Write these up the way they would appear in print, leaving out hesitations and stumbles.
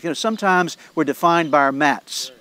You know, sometimes we're defined by our mats.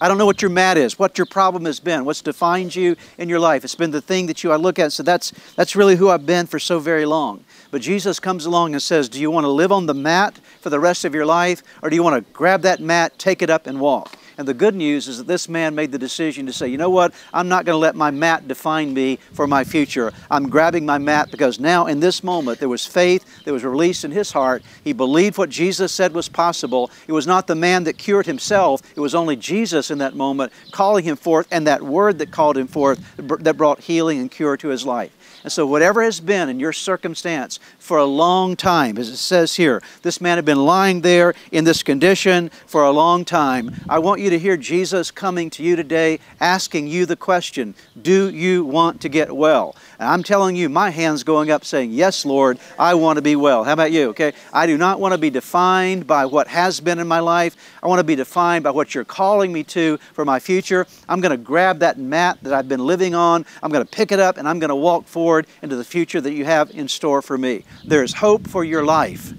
I don't know what your mat is, what your problem has been, what's defined you in your life. It's been the thing that you, I look at and say, that's really who I've been for so very long. But Jesus comes along and says, do you want to live on the mat for the rest of your life, or do you want to grab that mat, take it up, and walk? And the good news is that this man made the decision to say, you know what, I'm not going to let my mat define me for my future. I'm grabbing my mat because now in this moment there was faith that was released in his heart. He believed what Jesus said was possible. It was not the man that cured himself. It was only Jesus in that moment calling him forth, and that word that called him forth that brought healing and cure to his life. And so whatever has been in your circumstance for a long time, as it says here, this man had been lying there in this condition for a long time. I want you to hear Jesus coming to you today, asking you the question, do you want to get well? And I'm telling you, my hand's going up saying, yes, Lord, I want to be well. How about you? Okay, I do not want to be defined by what has been in my life. I want to be defined by what you're calling me to for my future. I'm going to grab that mat that I've been living on. I'm going to pick it up, and I'm going to walk forward into the future that you have in store for me. There is hope for your life.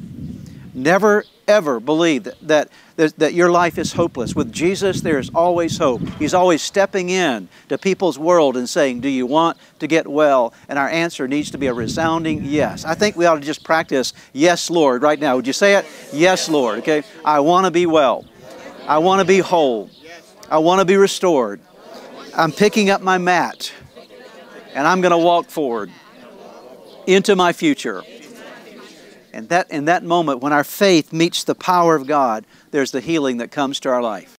Never, ever believe that your life is hopeless. With Jesus, there is always hope. He's always stepping in to people's world and saying, do you want to get well? And our answer needs to be a resounding yes. I think we ought to just practice, yes, Lord, right now. Would you say it? Yes, Lord. Okay. I want to be well. I want to be whole. I want to be restored. I'm picking up my mat, and I'm going to walk forward into my future. And that in that moment, when our faith meets the power of God, there's the healing that comes to our life.